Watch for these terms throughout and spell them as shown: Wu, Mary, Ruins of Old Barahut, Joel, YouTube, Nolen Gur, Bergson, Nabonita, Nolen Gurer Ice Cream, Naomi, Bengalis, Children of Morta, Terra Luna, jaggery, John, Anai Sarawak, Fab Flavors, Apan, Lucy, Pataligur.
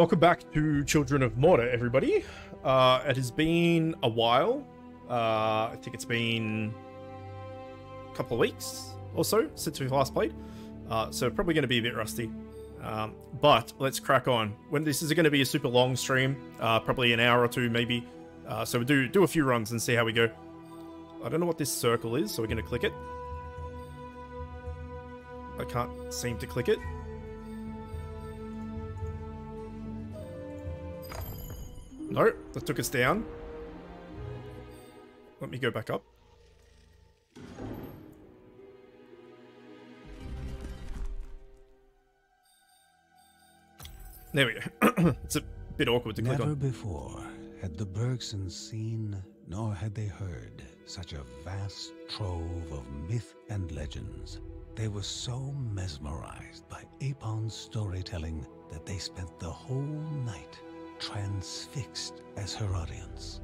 Welcome back to Children of Morta, everybody. It has been a while. I think it's been a couple of weeks or so since we last played. So probably going to be a bit rusty. But let's crack on. This is going to be a super long stream, probably an hour or two maybe. So we'll do a few runs and see how we go. I don't know what this circle is, so we're going to click it. I can't seem to click it. No, that took us down. Let me go back up. There we go. It's a bit awkward to click on. Never before had the Bergsons seen, nor had they heard, such a vast trove of myth and legends. They were so mesmerized by Apan's storytelling that they spent the whole night transfixed as her audience.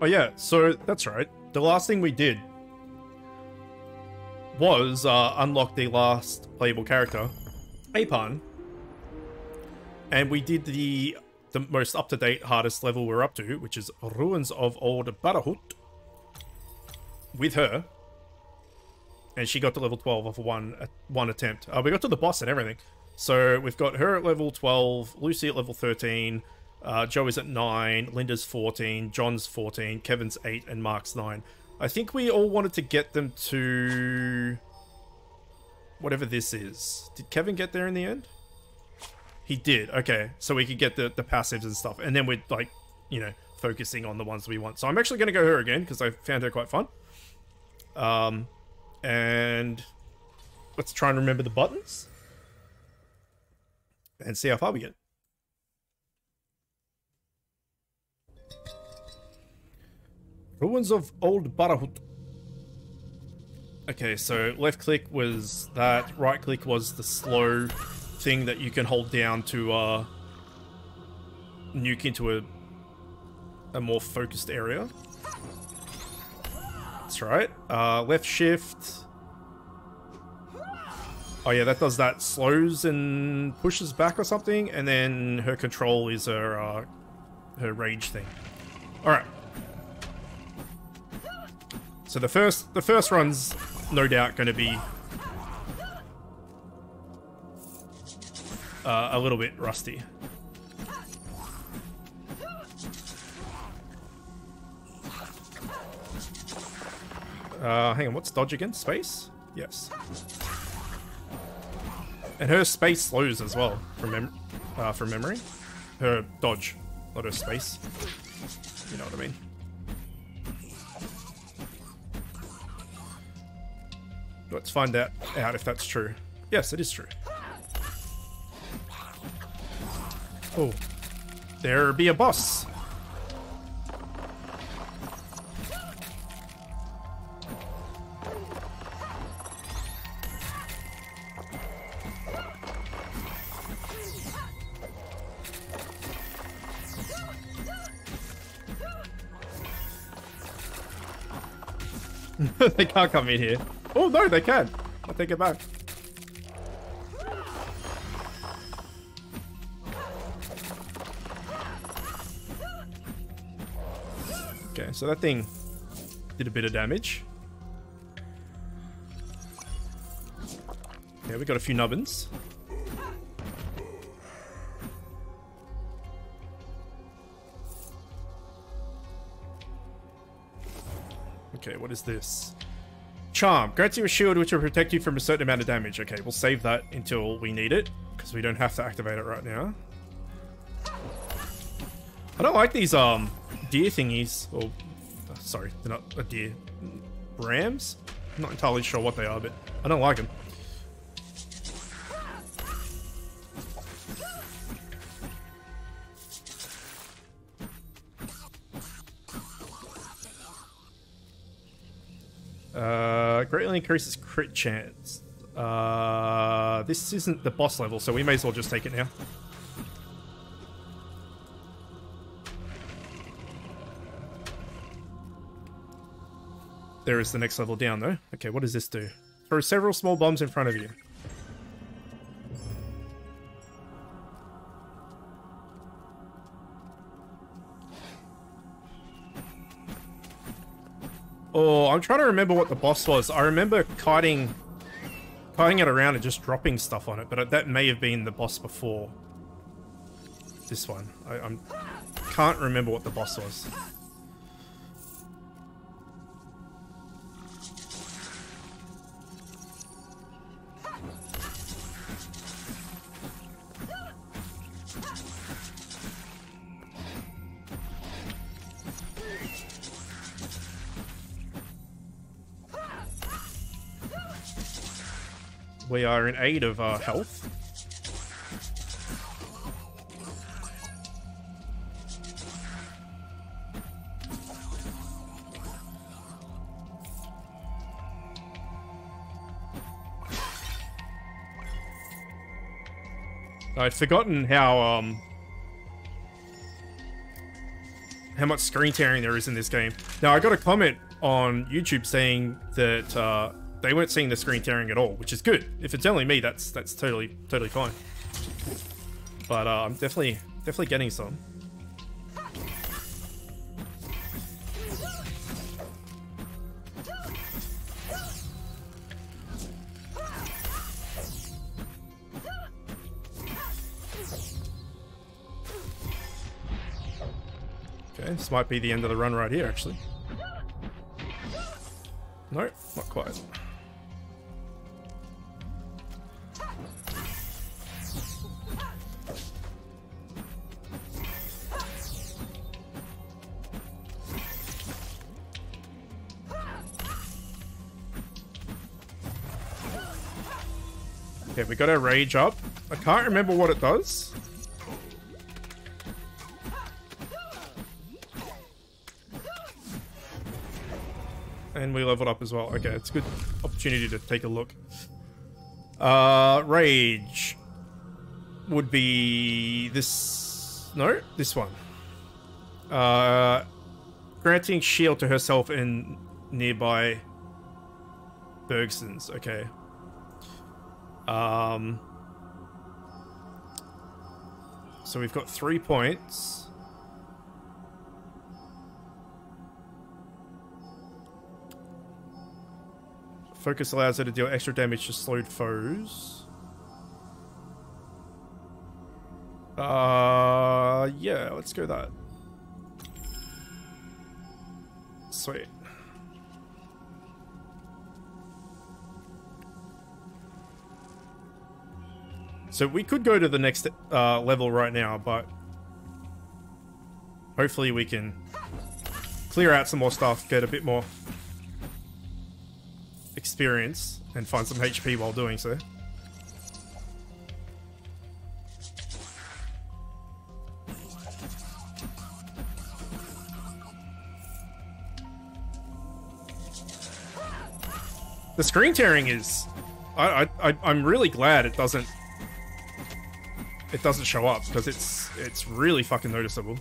Oh yeah, so that's right. The last thing we did was unlock the last playable character, Apan, and we did the most up-to-date hardest level we're up to, which is Ruins of Old Barahut, with her, and she got to level 12 off one attempt. We got to the boss and everything. So we've got her at level 12, Lucy at level 13, Joe is at 9, Linda's 14, John's 14, Kevin's 8, and Mark's 9. I think we all wanted to get them to whatever this is. Did Kevin get there in the end? He did. Okay, so we could get the passives and stuff, and then we're like, you know, focusing on the ones we want. So I'm actually going to go her again because I found her quite fun. And let's try and remember the buttons and see how far we get. Ruins of Old Barahut. Okay, so left click was that, right click was the slow thing that you can hold down to nuke into a more focused area. That's right. Left shift. Oh yeah, that does that. Slows and pushes back or something, and then her control is her her rage thing. All right. So the first run's no doubt going to be a little bit rusty. Hang on, what's dodge again? Space? Yes. And her space slows as well, from memory. Her dodge, not her space. You know what I mean. Let's find that out if that's true. Yes, it is true. Oh, there be a boss. They can't come in here. Oh no, they can. I'll take it back. Okay, so that thing did a bit of damage. Yeah, we got a few nubbins. Okay, what is this? Charm. Grants you a shield which will protect you from a certain amount of damage. Okay, we'll save that until we need it, because we don't have to activate it right now. I don't like these deer thingies. Or, sorry, they're not a deer. Rams? I'm not entirely sure what they are, but I don't like them. Greatly increases crit chance. This isn't the boss level, so we may as well just take it now. There is the next level down, though. Okay, what does this do? Throw several small bombs in front of you. Oh, I'm trying to remember what the boss was. I remember kiting it around and just dropping stuff on it, but that may have been the boss before this one. I can't remember what the boss was. We are in aid of our health. I'd forgotten how much screen tearing there is in this game. Now, I got a comment on YouTube saying that they weren't seeing the screen tearing at all, which is good. If it's only me, that's totally fine. But I'm definitely getting some. Okay, this might be the end of the run right here, actually. No, not quite. We got our rage up. I can't remember what it does. And we leveled up as well. Okay, it's a good opportunity to take a look. Rage would be this... No, this one. Granting shield to herself and nearby Bergsons. Okay. So we've got 3 points. Focus allows her to deal extra damage to slowed foes. Yeah, let's go that. Sweet. So we could go to the next level right now, but hopefully we can clear out some more stuff, get a bit more experience, and find some HP while doing so. The screen tearing is... I'm really glad it doesn't... It doesn't show up, because it's really fucking noticeable.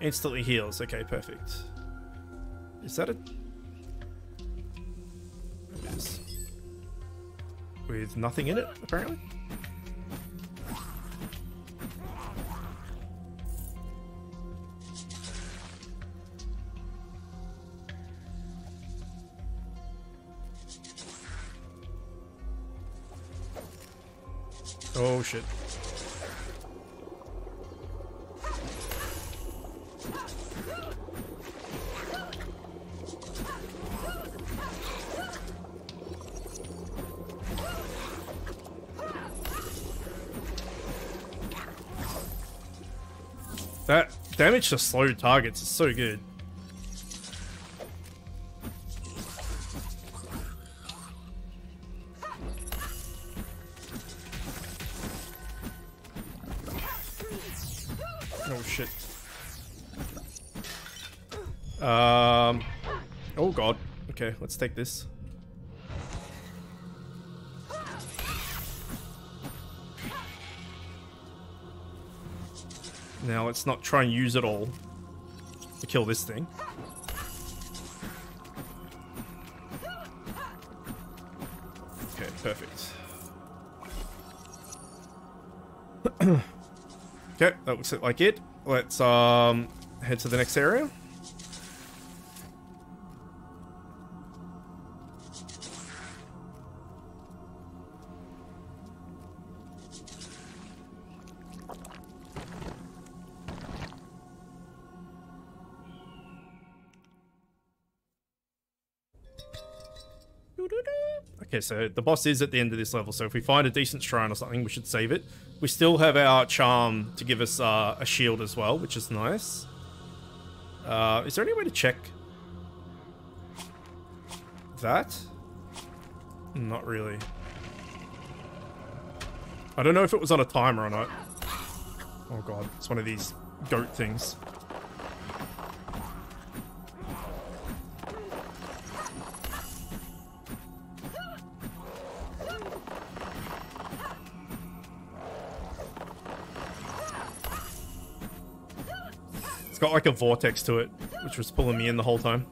Instantly heals. Okay, perfect. Is that a... It is. With nothing in it, apparently. Oh shit. That damage to slowed targets is so good. Oh god. Okay, let's take this. Now let's not try and use it all to kill this thing. Okay, perfect. Okay, that looks like it. Let's head to the next area. Okay, so the boss is at the end of this level, so if we find a decent shrine or something, we should save it. We still have our charm to give us a shield as well, which is nice. Is there any way to check that? Not really. I don't know if it was on a timer or not. Oh god, it's one of these goat things. Got like a vortex to it, which was pulling me in the whole time.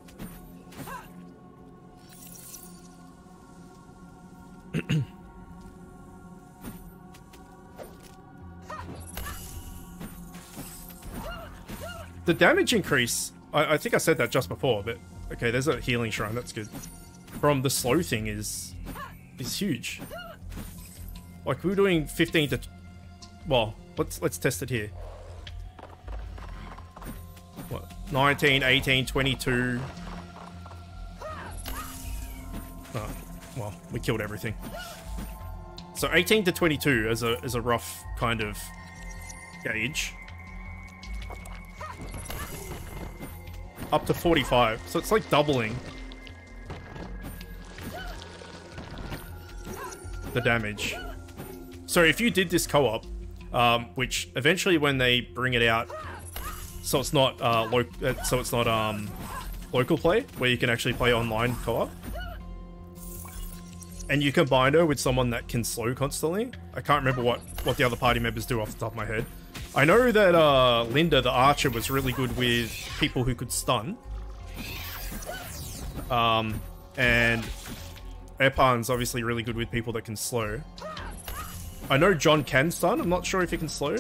The damage increase, I think I said that just before, but okay, there's a healing shrine, that's good. From the slow thing is huge. Like we were doing 15 to, well, let's test it here. 19, 18, 22. Oh, well, we killed everything. So 18 to 22 as a rough kind of gauge. Up to 45. So it's like doubling the damage. So if you did this co-op, which eventually when they bring it out, so it's not local play, where you can actually play online co-op, and you combine her with someone that can slow constantly. I can't remember what the other party members do off the top of my head. I know that Linda the archer was really good with people who could stun, and Apan's obviously really good with people that can slow. I know John can stun. I'm not sure if he can slow,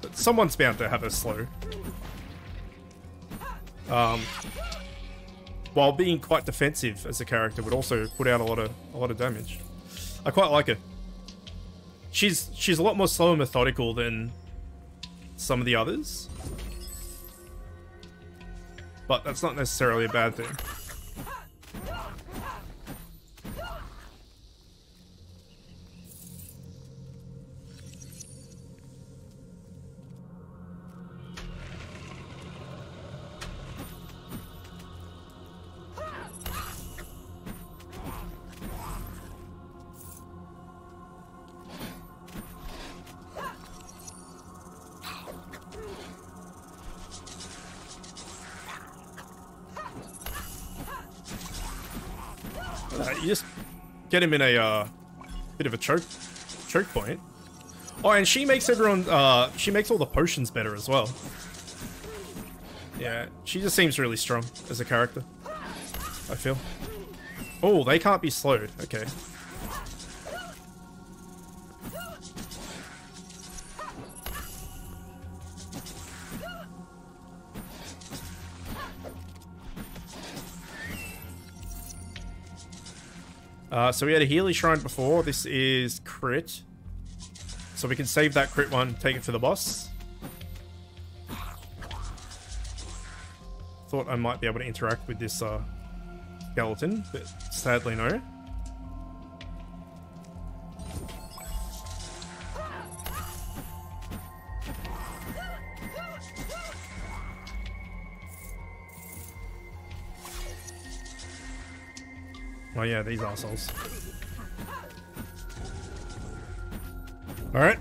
but someone's bound to have a slow. While being quite defensive as a character, would also put out a lot of damage. I quite like her. She's a lot more slow and methodical than some of the others, but that's not necessarily a bad thing. You just get him in a bit of a choke point. Oh, and she makes everyone. She makes all the potions better as well. Yeah, she just seems really strong as a character, I feel. Oh, they can't be slowed. Okay. So we had a Healy Shrine before. This is crit. So we can save that crit one, take it to the boss. Thought I might be able to interact with this skeleton, but sadly no. Oh yeah, these assholes. Alright.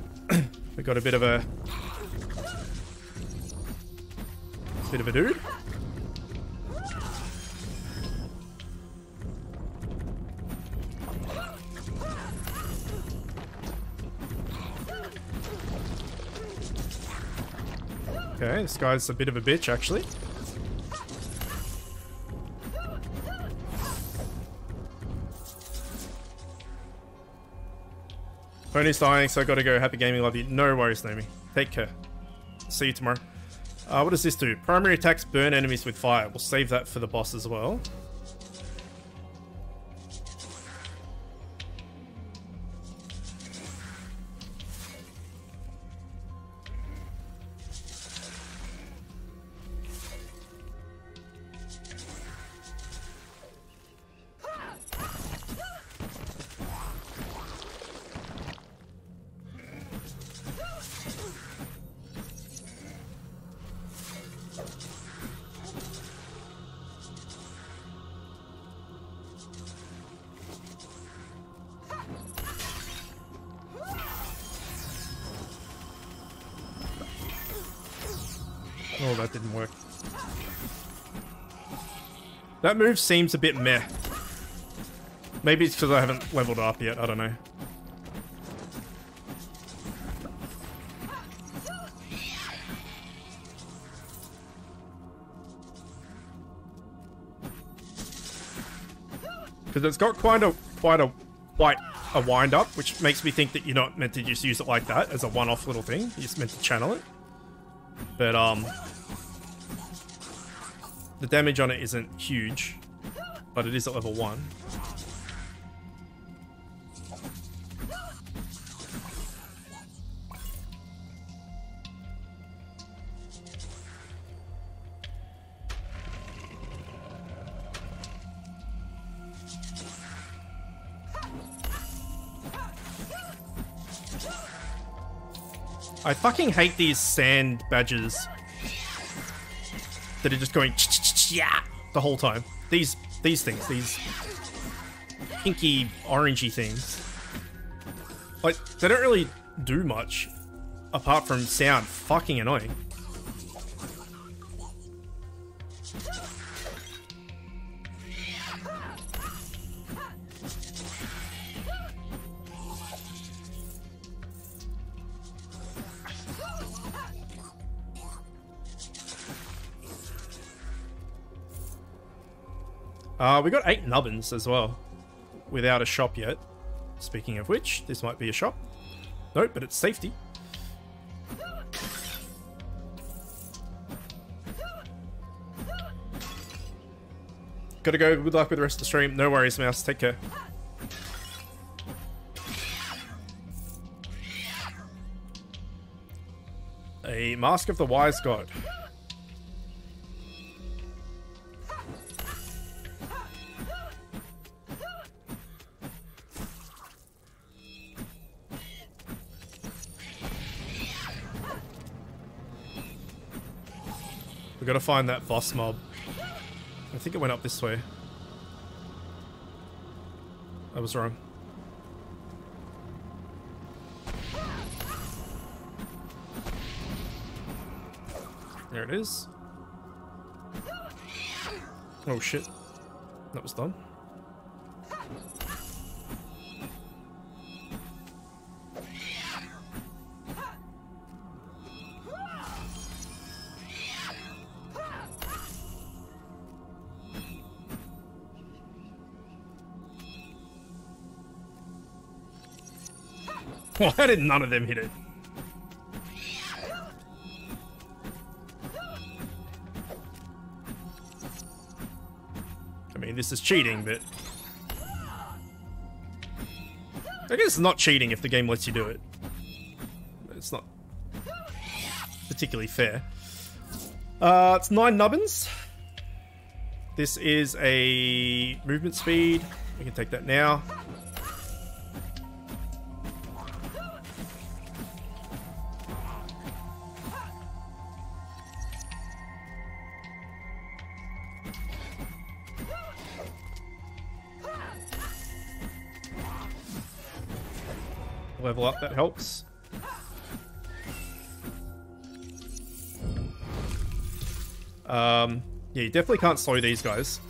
We got a bit of a dude. Okay, this guy's a bit of a bitch actually. Pony's dying, so I gotta go. Happy gaming, love you. No worries, Naomi. Take care. See you tomorrow. What does this do? Primary attacks burn enemies with fire. We'll save that for the boss as well. Oh, that didn't work. That move seems a bit meh. Maybe it's because I haven't leveled up yet, I don't know. Because it's got quite a wind up, which makes me think that you're not meant to just use it like that as a one-off little thing. You're just meant to channel it. But, the damage on it isn't huge, but it is at level 1. I fucking hate these sand badges that are just going ch-ch-ch-yeah the whole time. These things, these pinky orangey things. Like, they don't really do much apart from sound fucking annoying. We got 8 nubbins as well, without a shop yet. Speaking of which, this might be a shop. Nope, but it's safety. Gotta go, good luck with the rest of the stream. No worries, Mouse, take care. A Mask of the Wise God. We've got to find that boss mob. I think it went up this way. I was wrong. There it is. Oh shit. That was done. Why did none of them hit it? I mean, this is cheating, but... I guess it's not cheating if the game lets you do it. It's not particularly fair. It's 9 nubbins. This is a movement speed. We can take that now. Level up, that helps. Yeah, you definitely can't slow these guys.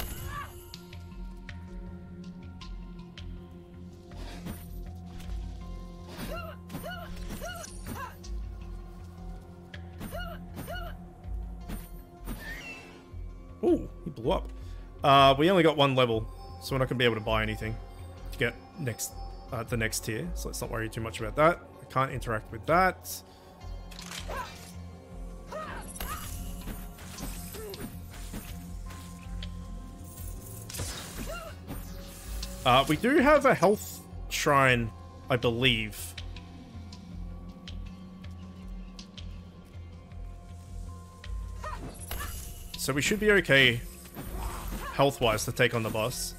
Ooh, he blew up. We only got 1 level, so we're not gonna be able to buy anything to get next. The next tier, so let's not worry too much about that. I can't interact with that. We do have a health shrine, I believe. So we should be okay health-wise to take on the boss.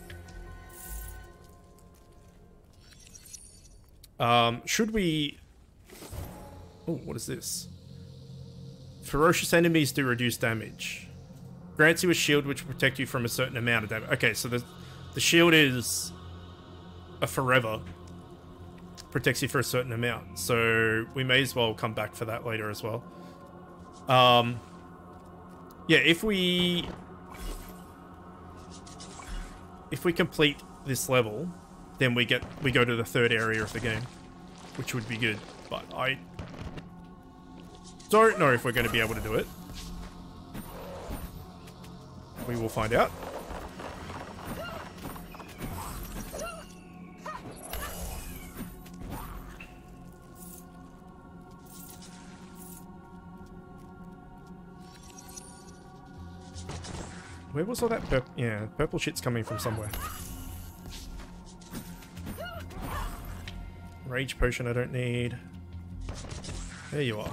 Should we... Oh, what is this? Ferocious enemies do reduce damage. Grants you a shield which will protect you from a certain amount of damage. Okay, so the shield is a forever. Protects you for a certain amount. So we may as well come back for that later as well. Yeah, if we complete this level, then we go to the third area of the game, which would be good. But I don't know if we're going to be able to do it. We will find out. Where was all that purple? Yeah, purple shit's coming from somewhere. Rage potion I don't need. There you are.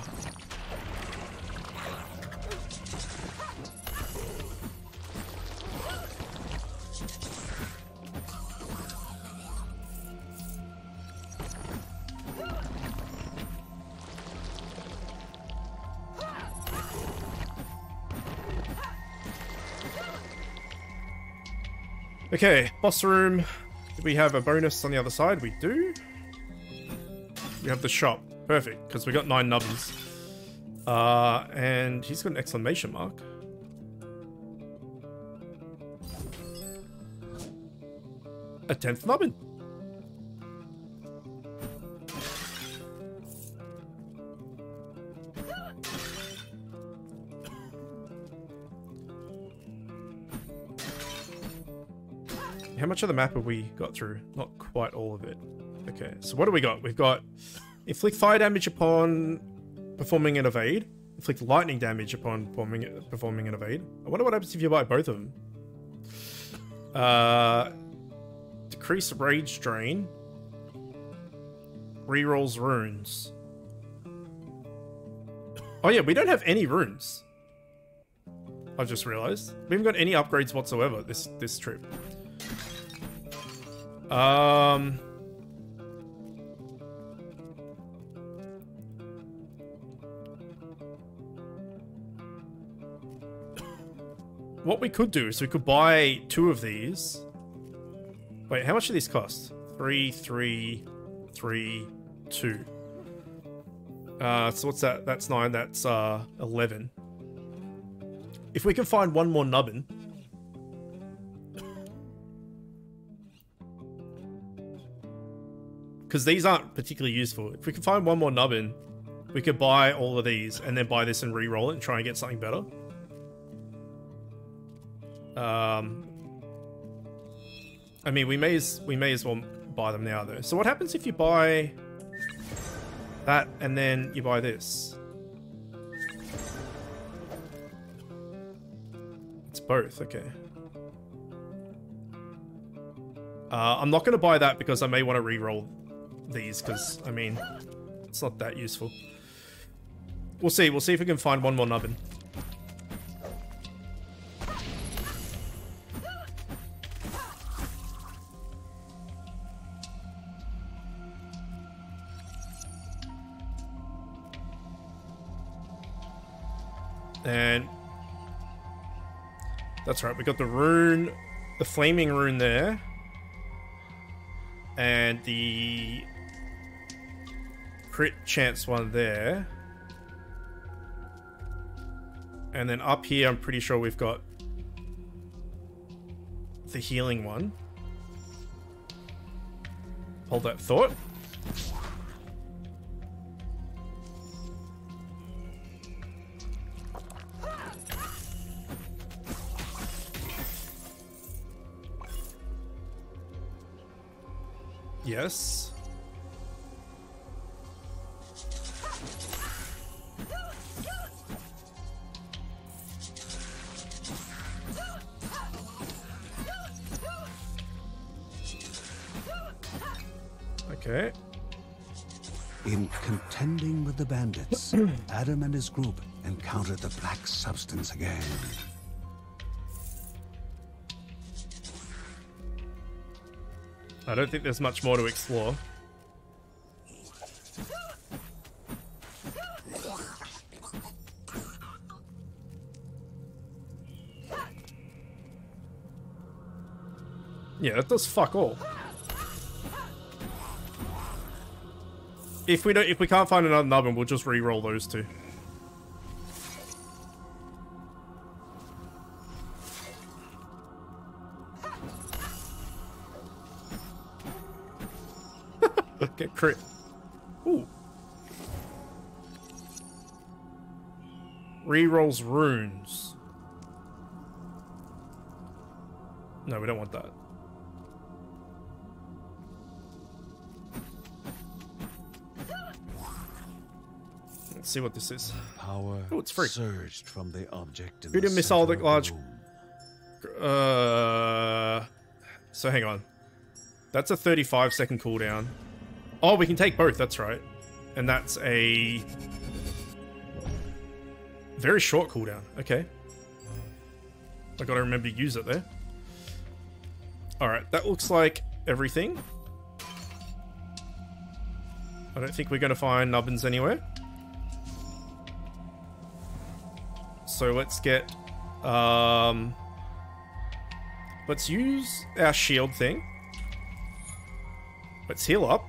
Okay, boss room. Do we have a bonus on the other side? We do. We have the shop. Perfect, because we got 9 nubbins. And he's got an exclamation mark. A 10th nubbin. How much of the map have we got through? Not quite all of it. Okay, so what do we got? We've got inflict fire damage upon performing an evade. Inflict lightning damage upon performing an evade. I wonder what happens if you buy both of them. Decrease rage drain. Rerolls runes. Oh yeah, we don't have any runes. I've just realized. We haven't got any upgrades whatsoever this trip. What we could do is we could buy 2 of these. Wait, how much do these cost? 3, 3, 3, 2. So what's that? That's 9, that's 11. If we can find 1 more nubbin. Because these aren't particularly useful. If we can find 1 more nubbin, we could buy all of these and then buy this and re-roll it and try and get something better. I mean, we may as well buy them now though. So what happens if you buy that and then you buy this? It's both, okay. I'm not going to buy that because I may want to re-roll these, because I mean it's not that useful. We'll see if we can find 1 more nubbin. And that's right, we got the rune, the flaming rune there, and the crit chance one there. And then up here, I'm pretty sure we've got the healing one. Hold that thought. Yes. Okay. In contending with the bandits, Adam and his group encountered the black substance again. I don't think there's much more to explore. Yeah, that does fuck all. If we can't find another nubbin, we'll just re-roll those two. Get crit. Ooh. Re-rolls runes. No, we don't want that. Let's see what this is. Power it's free. Surged from the object in the missile that large. So hang on. That's a 35-second cooldown. Oh, we can take both, that's right. And that's a very short cooldown. Okay. I gotta remember to use it there. Alright, that looks like everything. I don't think we're gonna find nubbins anywhere. So let's get, let's use our shield thing. Let's heal up.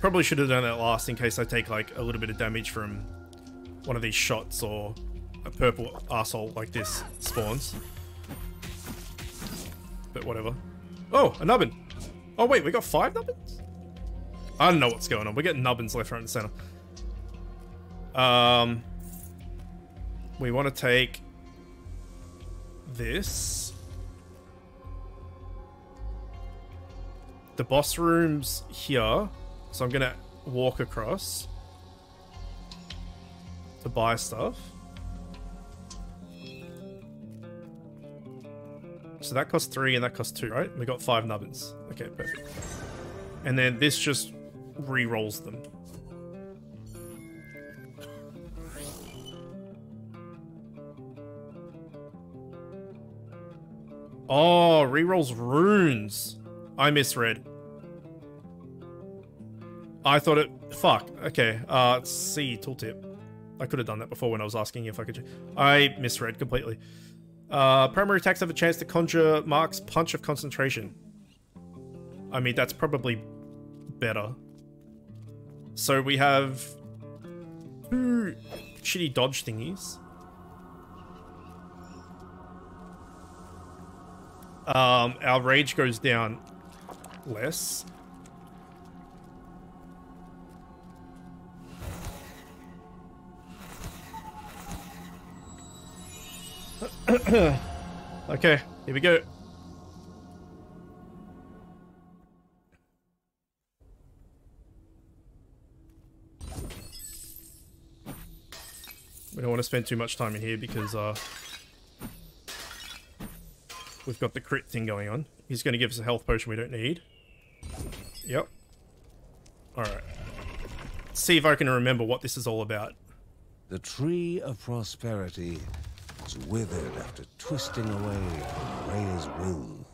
Probably should have done that last in case I take like a little bit of damage from one of these shots or a purple asshole like this spawns. But whatever. Oh, a nubbin. Oh wait, we got 5 nubbins? I don't know what's going on. We're getting nubbins left, right, and center. We want to take this. The boss room's here, so I'm gonna walk across to buy stuff. So that costs 3 and that costs 2, right? We got 5 nubbins. Okay, perfect. And then this just re-rolls them. Oh, rerolls runes. I misread. I thought it... Fuck. Okay. Let's see. Tooltip. I could have done that before when I was asking if I could... I misread completely. Primary attacks have a chance to conjure Mark's punch of concentration. I mean, that's probably better. So we have 2 shitty dodge thingies. Our rage goes down less. Okay, here we go. We don't want to spend too much time in here because, we've got the crit thing going on. He's going to give us a health potion we don't need. Yep. Alright. See if I can remember what this is all about. The tree of prosperity was withered after twisting away from Ray's will.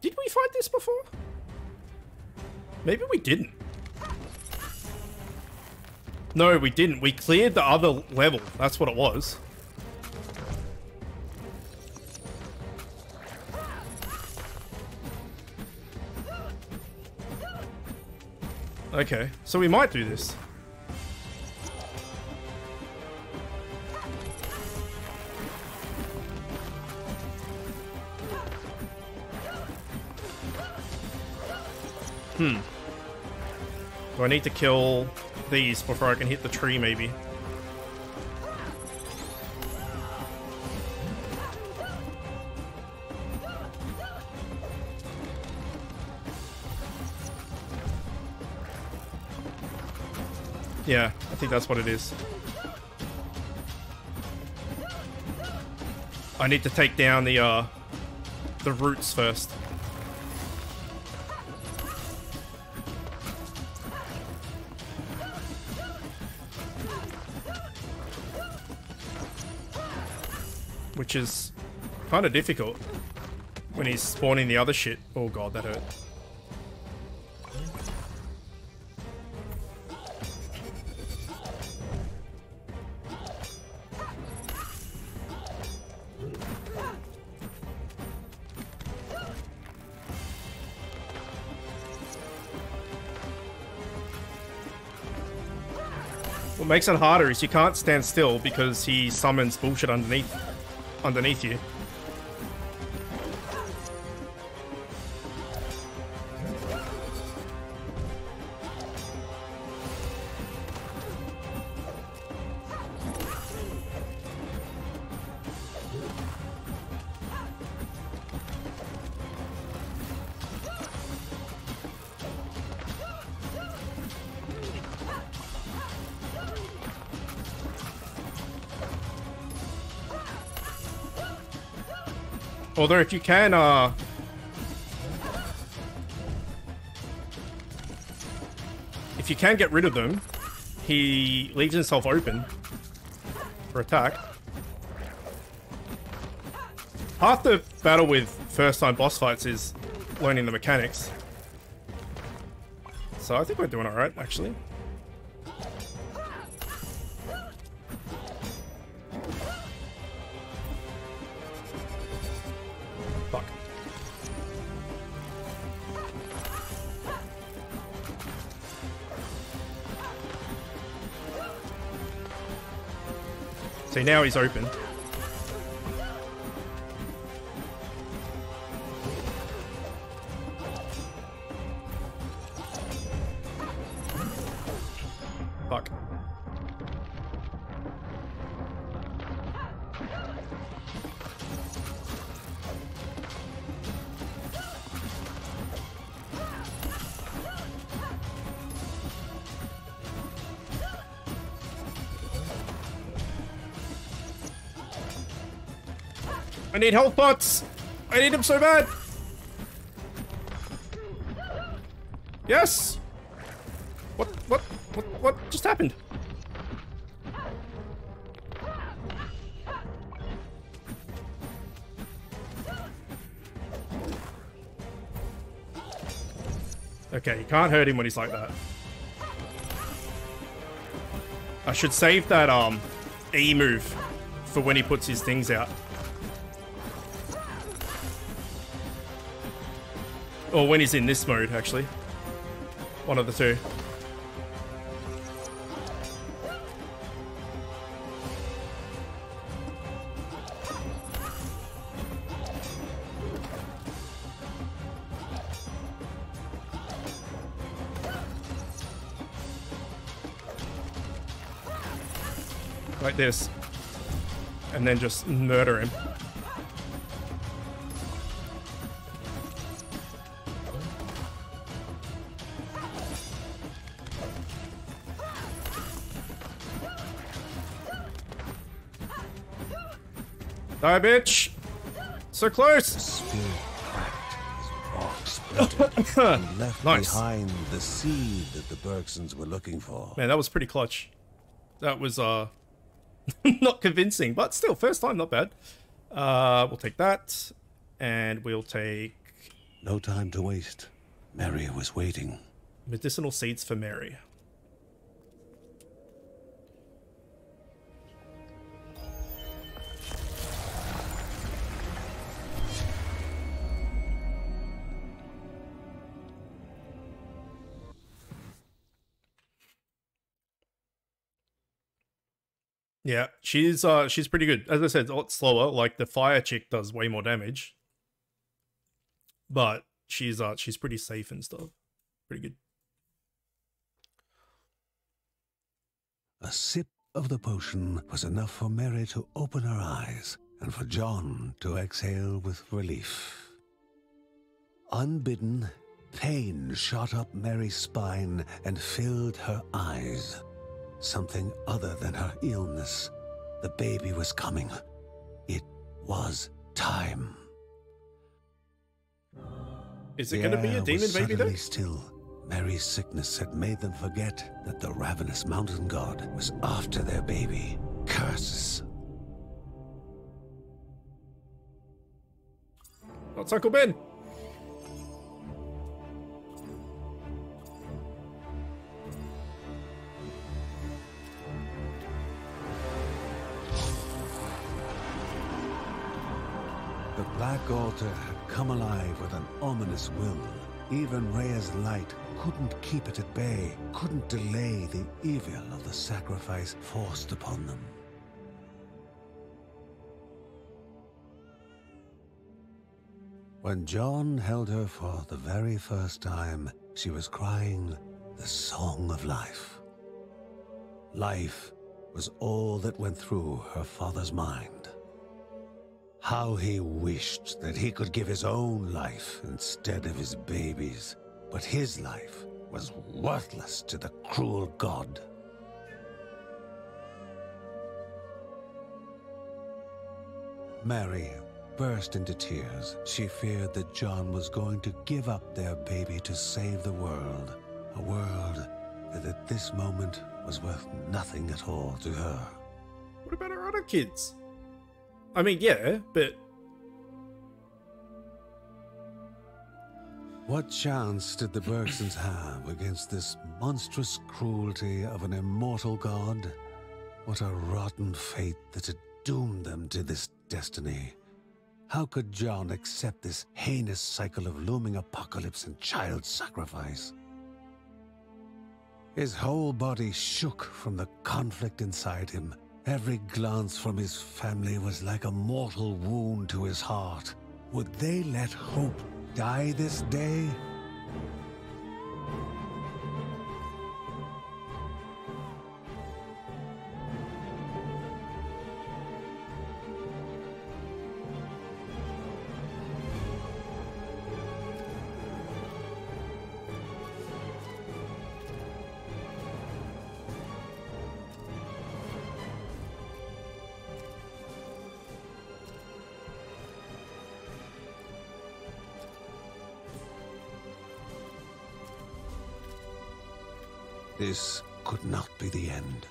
Did we find this before? Maybe we didn't. No, we didn't. We cleared the other level. That's what it was. Okay, so we might do this. Do I need to kill these before I can hit the tree, maybe? Yeah, I think that's what it is. I need to take down the the roots first. Which is kind of difficult when he's spawning the other shit. Oh god, that hurt. What makes it harder is you can't stand still because he summons bullshit underneath you. Although if you can, if you can get rid of them, he leaves himself open for attack. Half the battle with first-time boss fights is learning the mechanics. So I think we're doing alright, actually. See, now he's open. Fuck. I need health pots! I need them so bad! Yes! What just happened? Okay, you can't hurt him when he's like that. I should save that, E move for when he puts his things out. Or when he's in this mode, actually. One of the two. Like this. And then just murder him. Die, bitch! So close! Left nice. Behind the seed that the Bergsons were looking for. Man, that was pretty clutch. That was not convincing, but still, first time, not bad. We'll take that, and we'll take. No time to waste. Mary was waiting. Medicinal seeds for Mary. Yeah, she's pretty good. As I said, it's a lot slower. Like the fire chick does way more damage, but she's pretty safe and stuff. Pretty good. A sip of the potion was enough for Mary to open her eyes and for John to exhale with relief. Unbidden, pain shot up Mary's spine and filled her eyes. Something other than her illness. The baby was coming. It was time. Is it going to be a demon baby though? Still, Mary's sickness had made them forget that the ravenous mountain god was after their baby. Curses. That's Uncle Ben. The Black Altar had come alive with an ominous will. Even Rhea's light couldn't keep it at bay, couldn't delay the evil of the sacrifice forced upon them. When John held her for the very first time, she was crying the song of life. Life was all that went through her father's mind. How he wished that he could give his own life instead of his baby's, but his life was worthless to the cruel god. Mary burst into tears. She feared that John was going to give up their baby to save the world, a world that at this moment was worth nothing at all to her. What about her other kids? I mean, yeah, but... What chance did the Bergsons have against this monstrous cruelty of an immortal god? What a rotten fate that had doomed them to this destiny. How could John accept this heinous cycle of looming apocalypse and child sacrifice? His whole body shook from the conflict inside him. Every glance from his family was like a mortal wound to his heart. Would they let hope die this day? This could not be the end.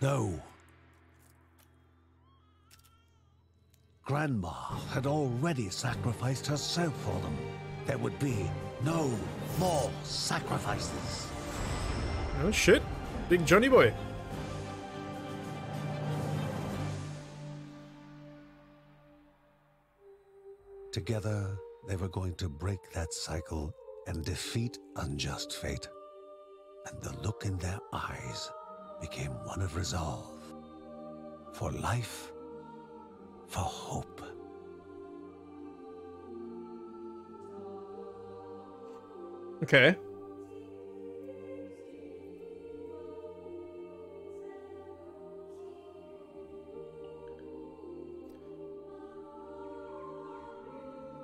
No. Grandma had already sacrificed herself for them. There would be no more sacrifices. Oh shit. Big Johnny boy. Together, they were going to break that cycle and defeat unjust fate. And the look in their eyes became one of resolve. For life, for hope. Okay.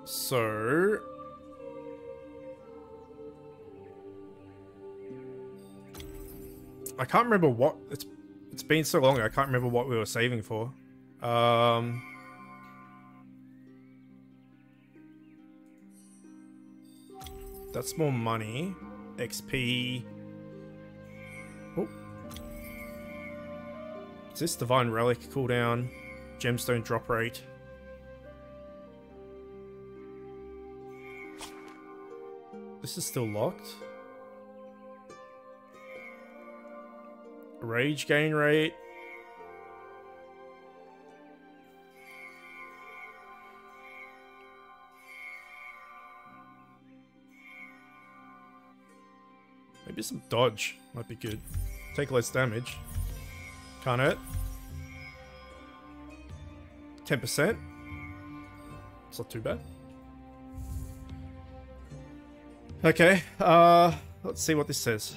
So... I can't remember what it's been so long. I can't remember what we were saving for. That's more money, XP. Oh, is this divine relic cooldown? Gemstone drop rate. This is still locked. Rage gain rate. Maybe some dodge might be good. Take less damage. Can't hurt. 10%. It's not too bad. Okay. Let's see what this says.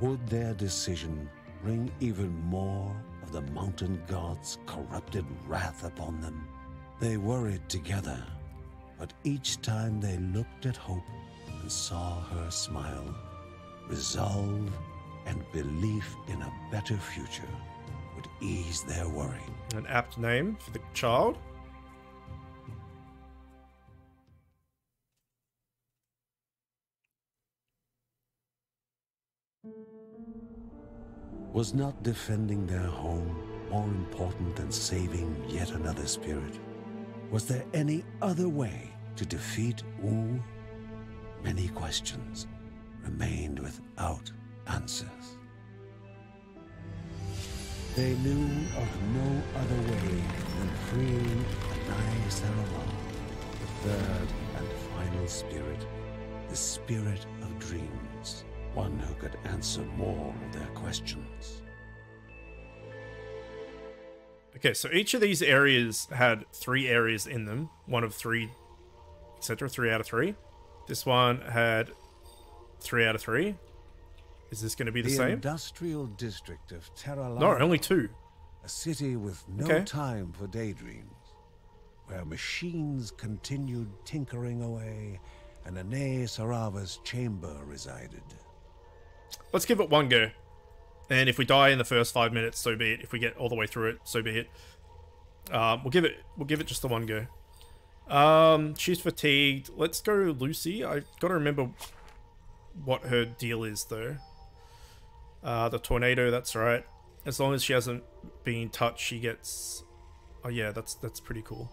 Would their decision bring even more of the mountain god's corrupted wrath upon them? They worried together, but each time they looked at Hope and saw her smile, resolve and belief in a better future would ease their worry. An apt name for the child? Was not defending their home more important than saving yet another spirit? Was there any other way to defeat Wu? Many questions remained without answers. They knew of no other way than freeing Anai Sarawak, the third and final spirit, the spirit of dreams, one who could answer more of their questions. Okay, so each of these areas had 3 areas in them, 1 of 3, etc. 3 out of 3. This one had 3 out of 3. Is this going to be the same? Industrial district of Terra Luna, no, only 2. A city with no time for daydreams, where machines continued tinkering away, and Anai Sarava's chamber resided. Let's give it one go. And if we die in the first 5 minutes, so be it. If we get all the way through it, so be it. We'll give it just the one go. She's fatigued. Let's go Lucy. I've got to remember what her deal is though. The tornado, that's right. As long as she hasn't been touched, she gets... Oh yeah, that's pretty cool.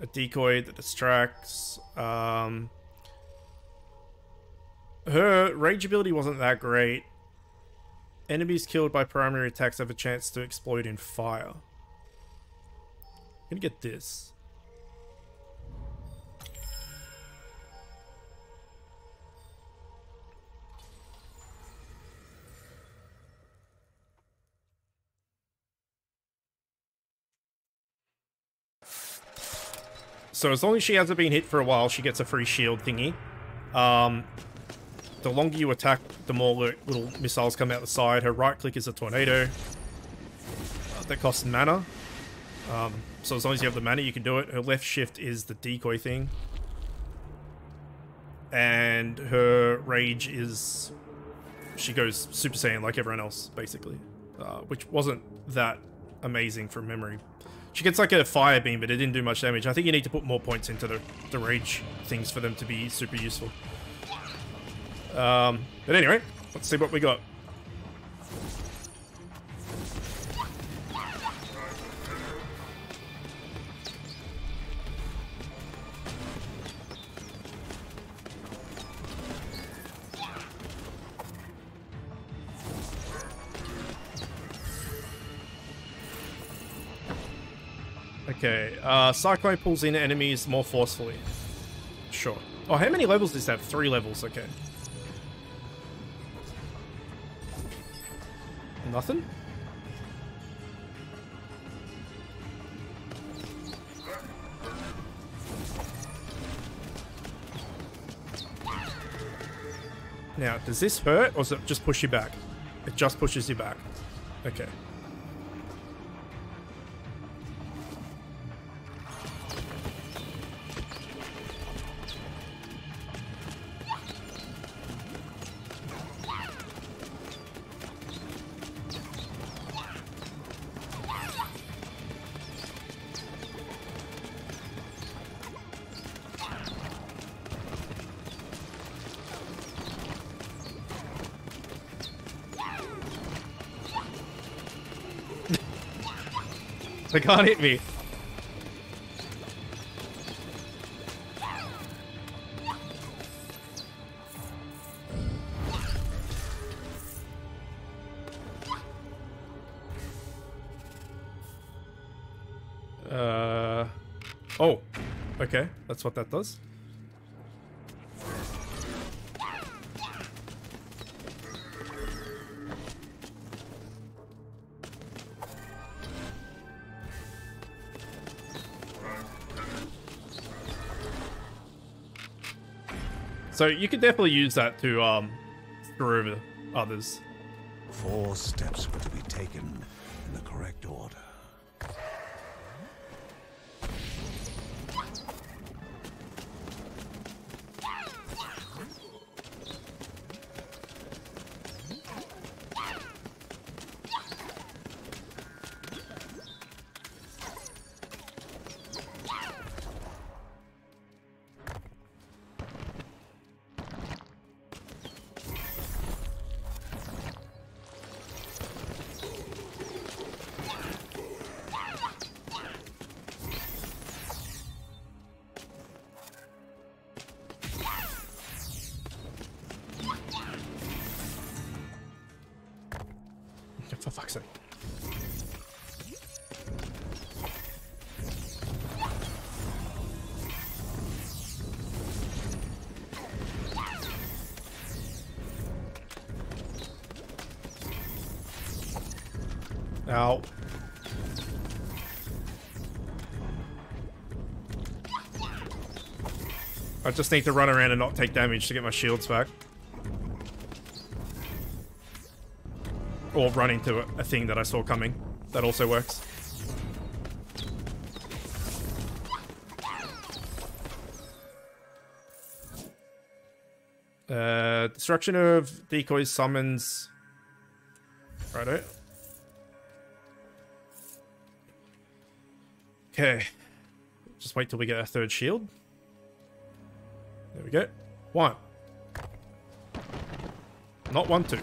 A decoy that distracts. Her rage ability wasn't that great. Enemies killed by primary attacks have a chance to explode in fire. I'm gonna get this. So as long as she hasn't been hit for a while, she gets a free shield thingy. The longer you attack, the more little missiles come out the side. Her right click is a tornado. That costs mana. So as long as you have the mana, you can do it. Her left shift is the decoy thing. And her rage is... She goes Super Saiyan like everyone else, basically. Which wasn't that amazing from memory. She gets like a fire beam, but it didn't do much damage. I think you need to put more points into the rage things for them to be super useful. But anyway, let's see what we got. Okay, Cyclone pulls in enemies more forcefully. Sure. Oh, how many levels does this have? 3 levels, okay. Nothing? Now, does this hurt, or does it just push you back? It just pushes you back. Okay. They can't hit me. Oh, okay. That's what that does. So you could definitely use that to screw over others. 4 steps were to be taken in the correct order. Ow. I just need to run around and not take damage to get my shields back. Or run into a thing that I saw coming. That also works. Destruction of decoys summons. Righto. Okay. Just wait till we get our third shield. There we go. One. Not 1, 2.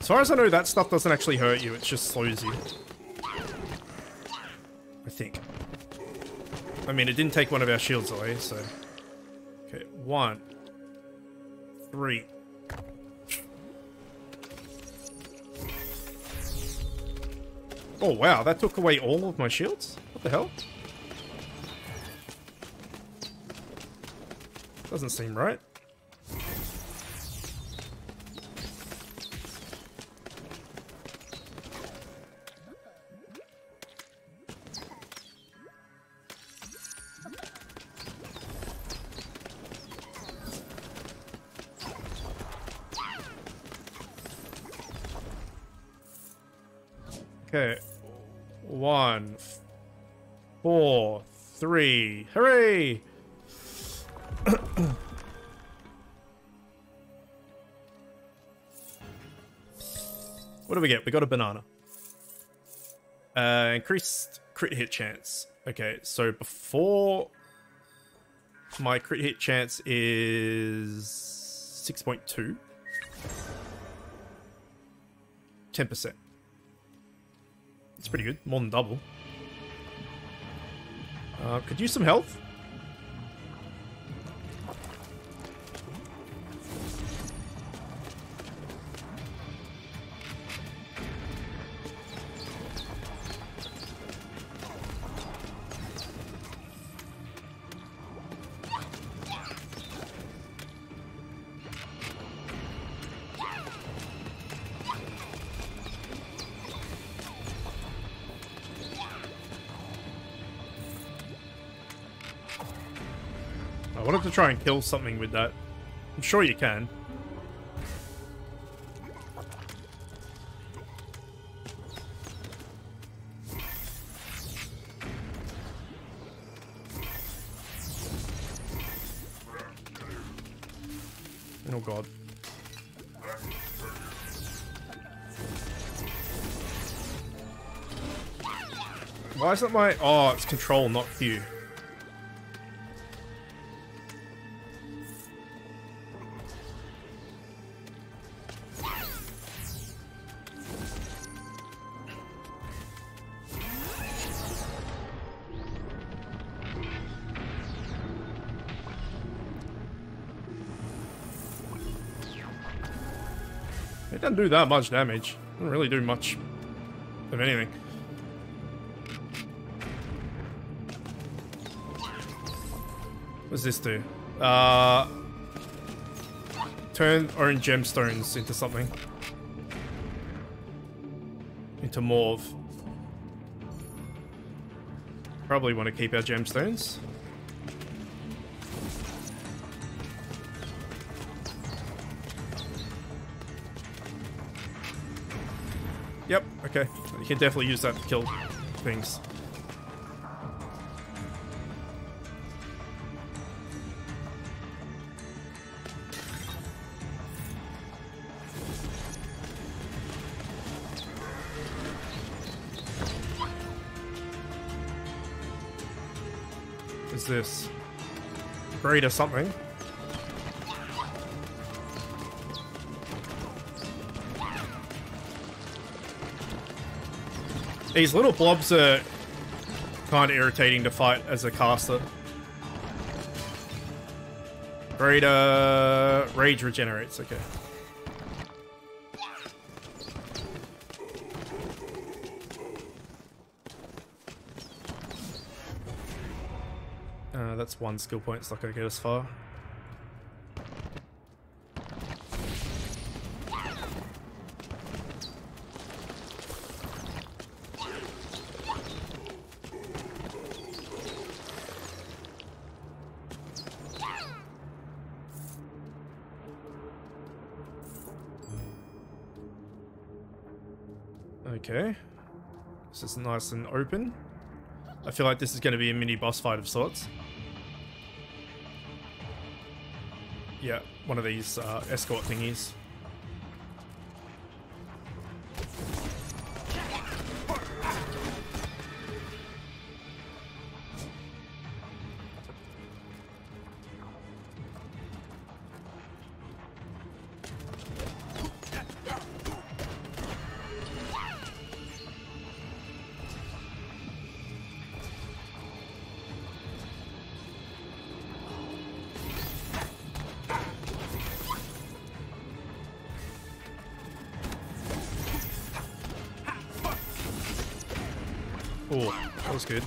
As far as I know, that stuff doesn't actually hurt you, it just slows you. I think. I mean, it didn't take one of our shields away, so... Okay, 1. 3. Oh wow, that took away all of my shields? What the hell? Doesn't seem right. Okay. 1, 4, 3, hooray! What do we get? We got a banana. Increased crit hit chance. Okay, so before my crit hit chance is 6.2. 10%. It's pretty good, more than double. Could use some health. I wanted to try and kill something with that. I'm sure you can. Oh god. Why isn't my... Oh, it's control, not Q. It doesn't do that much damage. It doesn't really do much of anything. What's this do? Turn orange gemstones into something. Into mauve. Probably want to keep our gemstones. Yep, okay. You can definitely use that to kill things. Is this greater something? These little blobs are kind of irritating to fight as a caster. Greater rage regenerates, okay. That's one skill point, it's not gonna get us far. Okay. This is nice and open. I feel like this is going to be a mini boss fight of sorts. Yeah, one of these escort thingies. Oh, that was good.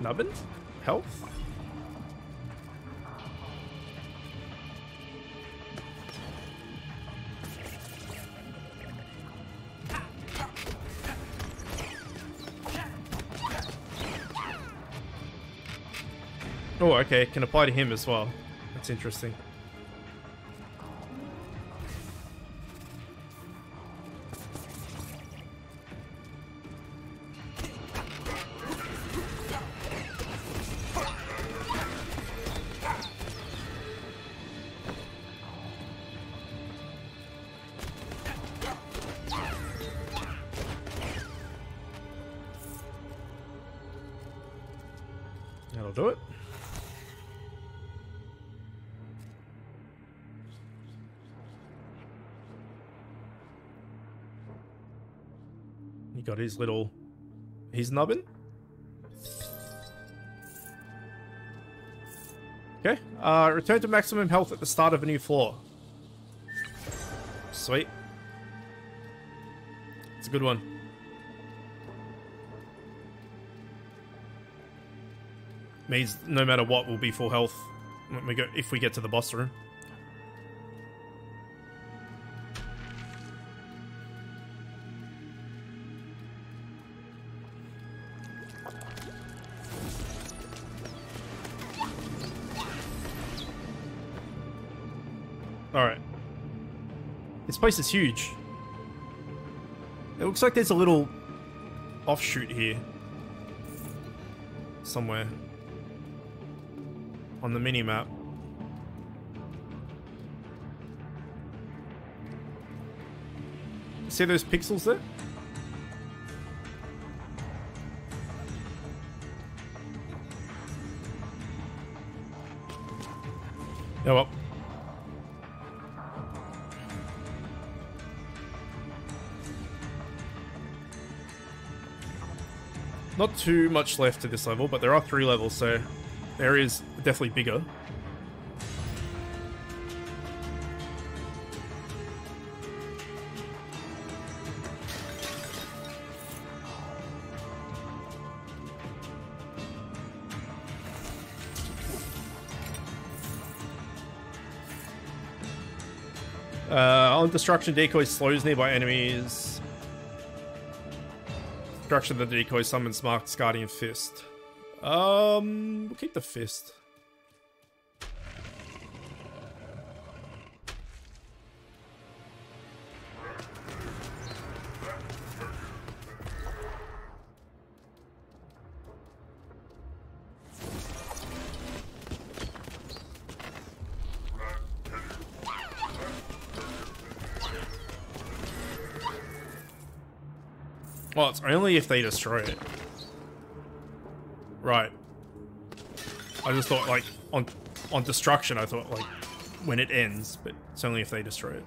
Nubbin? Health? Oh, okay, it can apply to him as well. That's interesting. That'll do it. Got his little... his nubbin. Okay. Return to maximum health at the start of a new floor. Sweet. It's a good one. Means no matter what we'll be full health when we go, if we get to the boss room. Alright. This place is huge. It looks like there's a little offshoot here. Somewhere. On the mini-map. See those pixels there? Oh well. Not too much left to this level, but there are 3 levels, so the area is definitely bigger. On destruction, decoy slows nearby enemies. Destruction of the decoy summons Mark's Guardian Fist. We'll keep the fist. Well, it's only if they destroy it. Right. I just thought, like, on destruction, I thought, like, when it ends, but it's only if they destroy it.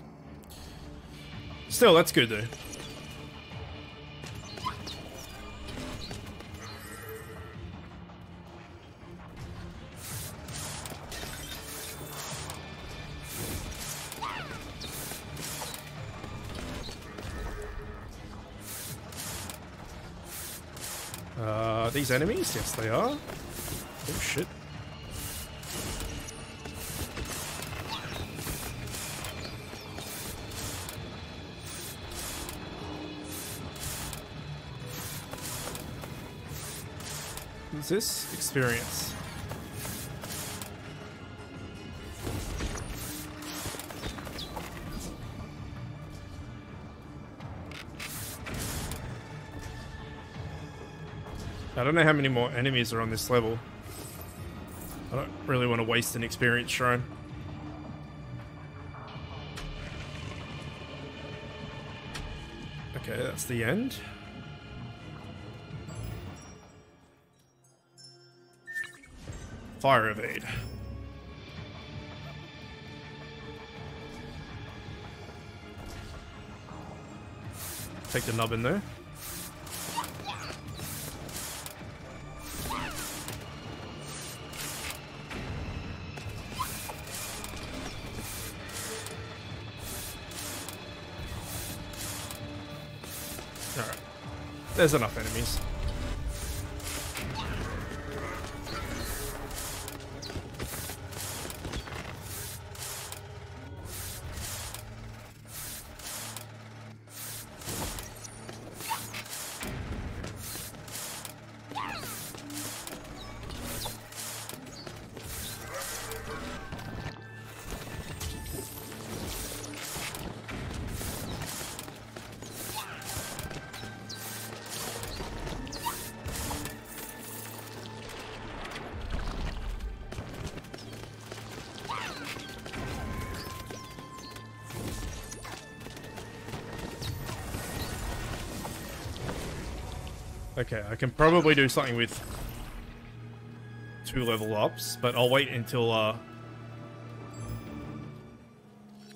Still, that's good, though. These enemies? Yes, they are. Oh, shit. Who's this? Experience. I don't know how many more enemies are on this level. I don't really want to waste an experience shrine. Okay, that's the end. Fire evade. Take the nub in there. There's enough enemies. Okay, I can probably do something with 2 level ups, but I'll wait until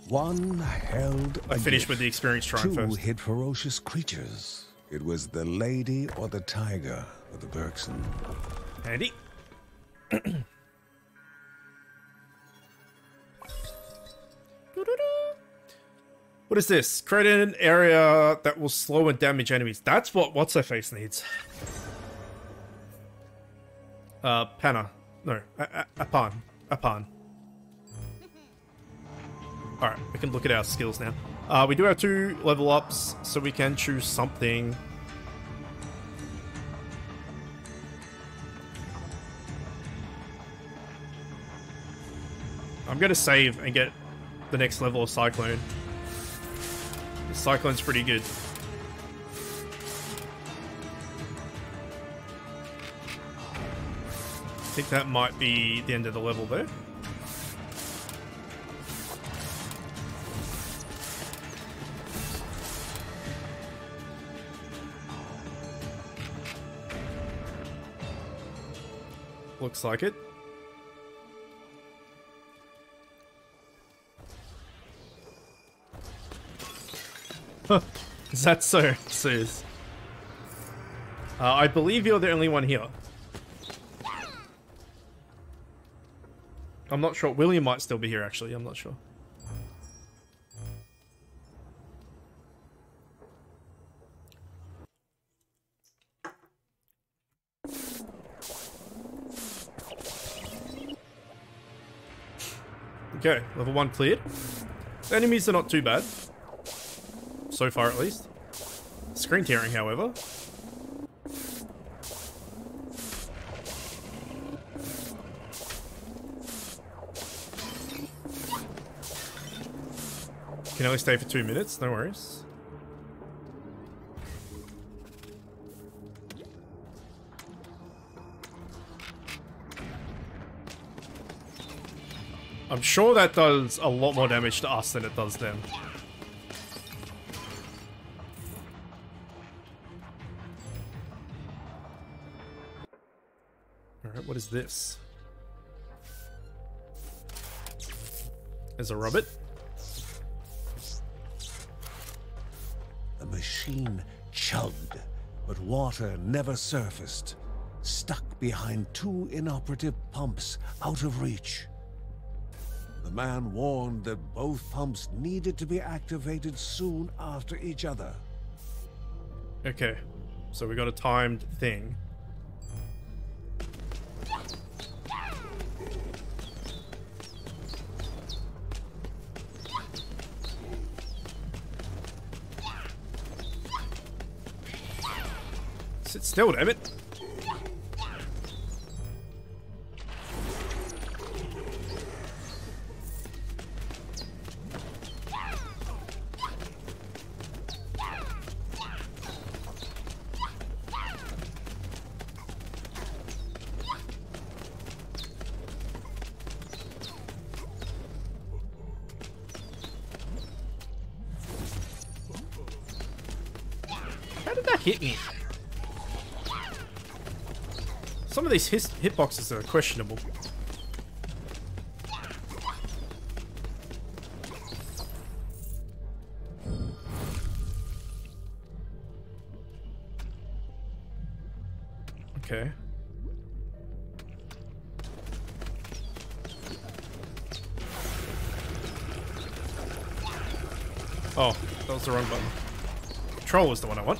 one held I finish with the experience shrine first. 2 hid ferocious creatures. It was the lady or the tiger or the Bergson. Handy. What is this? Create an area that will slow and damage enemies. That's what What's-Her-Face needs. Apan. Alright, we can look at our skills now. We do have 2 level ups, so we can choose something. I'm gonna save and get the next level of Cyclone. Cyclone's pretty good. I think that might be the end of the level there. Looks like it. Is that so, Suze? I believe you're the only one here. I'm not sure. William might still be here, actually. I'm not sure. Okay, level 1 cleared. The enemies are not too bad. So far, at least. Screen tearing, however. Can only stay for 2 minutes, no worries. I'm sure that does a lot more damage to us than it does them. What is this? There's a rabbit. The machine chugged, but water never surfaced. Stuck behind 2 inoperative pumps, out of reach. The man warned that both pumps needed to be activated soon after each other. Okay, so we got a timed thing. Still, damn it. How did that hit me? Some of these hitboxes are questionable. Okay. Oh, that was the wrong button. Control was the one I want.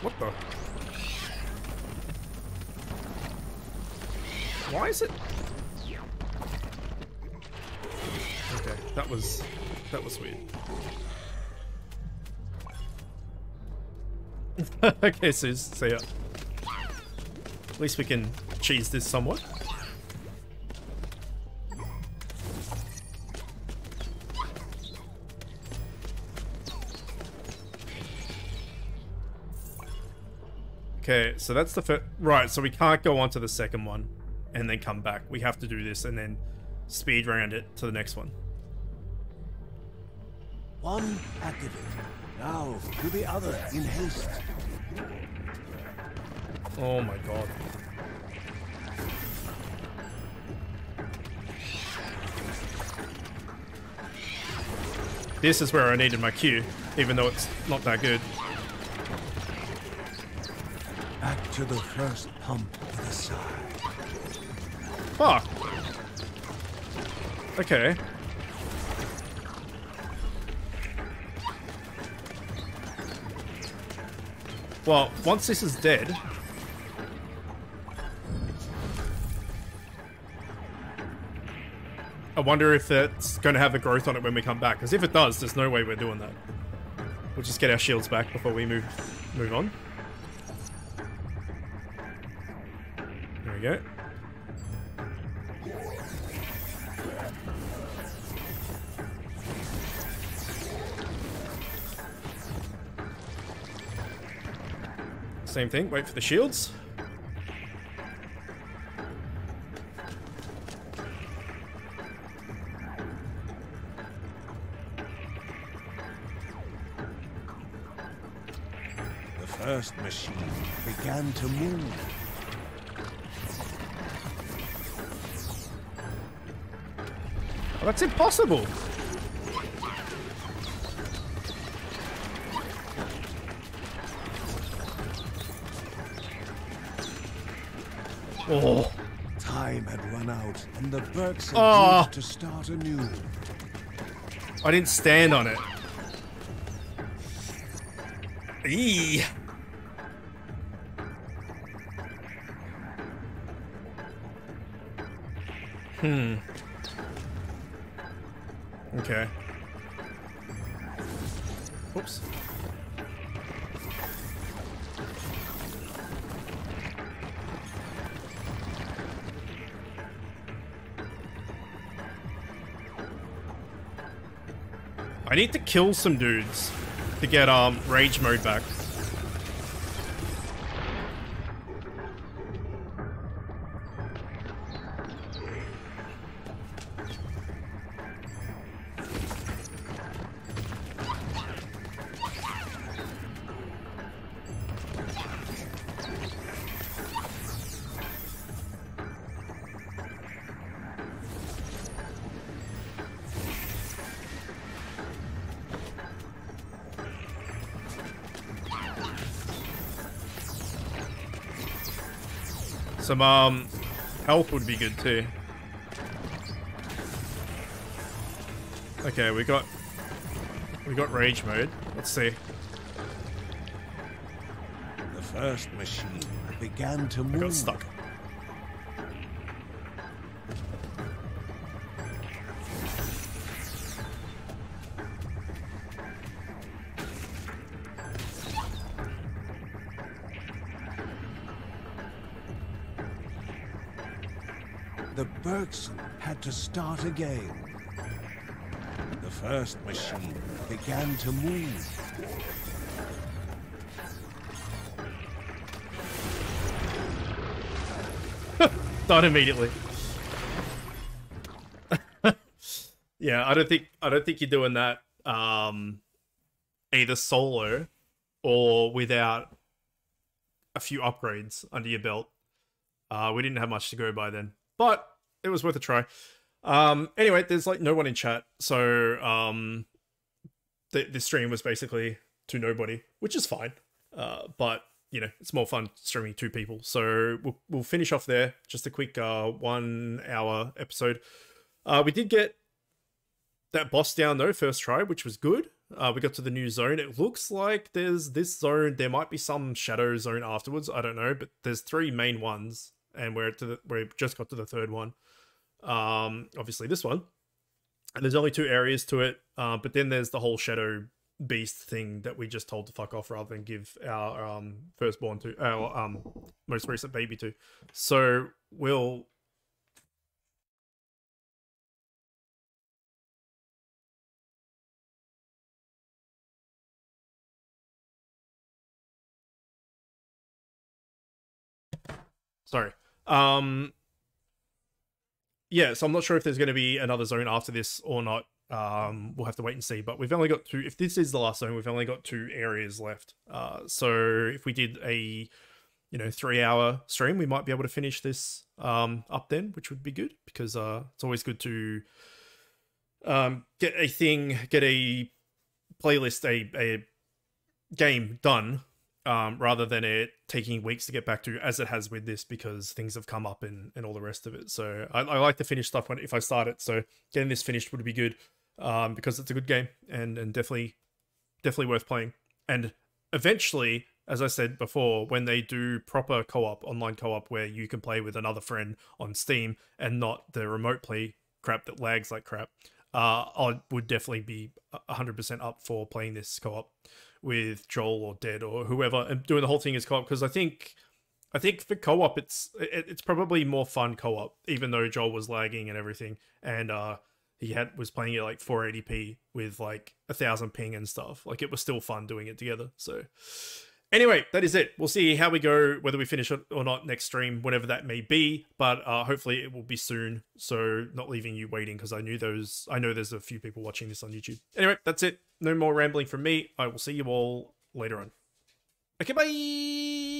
What the? Why is it? Okay, that was weird. Okay, so yeah. At least we can cheese this somewhat. Okay, so that's the first... Right, so we can't go on to the second one and then come back. We have to do this and then speed round it to the next one. One activate. Now to the other in haste. Oh my god. This is where I needed my Q, even though it's not that good. Back to the first pump to the side. Fuck. Okay. Well, once this is dead... I wonder if it's going to have a growth on it when we come back. Because if it does, there's no way we're doing that. We'll just get our shields back before we move on. There we go. Same thing, wait for the shields. The first machine began to move. Oh, that's impossible. Oh. Time had run out, and the Bergson moved to start anew. I didn't stand on it. Eee. Okay. Oops. I need to kill some dudes to get rage mode back. Some health would be good too. Okay, we got rage mode. Let's see. The first machine began to move. I got stuck. Bergson had to start again. The first machine began to move. Not immediately. Yeah, I don't think you're doing that either solo or without a few upgrades under your belt. We didn't have much to go by then, but it was worth a try. Anyway, there's like no one in chat, so the stream was basically to nobody, which is fine. But you know, it's more fun streaming two people, so we'll finish off there. Just a quick 1 hour episode. We did get that boss down though first try, which was good. We got to the new zone. It looks like there's this zone. There might be some shadow zone afterwards. I don't know, but there's three main ones, and we just got to the third one. Obviously this one, and there's only two areas to it. But then there's the whole shadow beast thing that we just told to fuck off rather than give our firstborn to, our most recent baby to. So we'll. Sorry. Yeah, so I'm not sure if there's going to be another zone after this or not. We'll have to wait and see. But we've only got two. If this is the last zone, we've only got two areas left. So if we did a, you know, 3 hour stream, we might be able to finish this up then, which would be good, because it's always good to get a thing, get a playlist, a game done. Rather than it taking weeks to get back to, as it has with this, because things have come up and all the rest of it. So I like to finish stuff if I start it. So getting this finished would be good, because it's a good game and definitely worth playing. And eventually, as I said before, when they do proper co-op, online co-op, where you can play with another friend on Steam and not the remote play crap that lags like crap, I would definitely be 100% up for playing this co-op with Joel or Dead or whoever, and doing the whole thing as co-op, because I think for co-op it's probably more fun co-op, even though Joel was lagging and everything, and he was playing it like 480p with like 1,000 ping and stuff. Like, it was still fun doing it together. So anyway, that is it. We'll see how we go, whether we finish it or not next stream, whenever that may be. But hopefully it will be soon, so not leaving you waiting, because I know there's a few people watching this on YouTube. Anyway, that's it. No more rambling from me. I will see you all later on. Okay, bye!